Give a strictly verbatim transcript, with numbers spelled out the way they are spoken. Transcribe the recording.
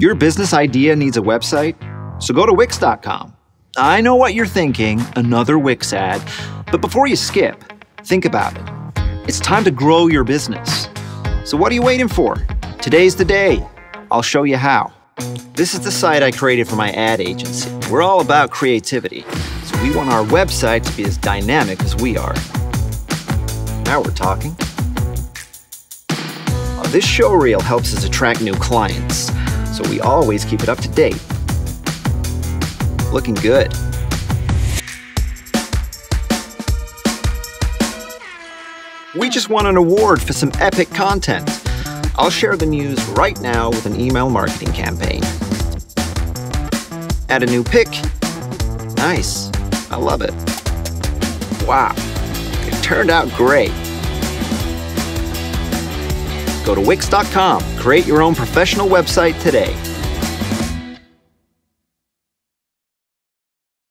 Your business idea needs a website? So go to Wix dot com. I know what you're thinking, another Wix ad. But before you skip, think about it. It's time to grow your business. So what are you waiting for? Today's the day. I'll show you how. This is the site I created for my ad agency. We're all about creativity, so we want our website to be as dynamic as we are. Now we're talking. Uh, this show reel helps us attract new clients, so we always keep it up to date. Looking good. We just won an award for some epic content. I'll share the news right now with an email marketing campaign. Add a new pic. Nice. I love it. Wow. It turned out great. Go to Wix dot com. Create your own professional website today.